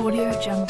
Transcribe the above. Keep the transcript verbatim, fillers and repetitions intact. AudioJungle.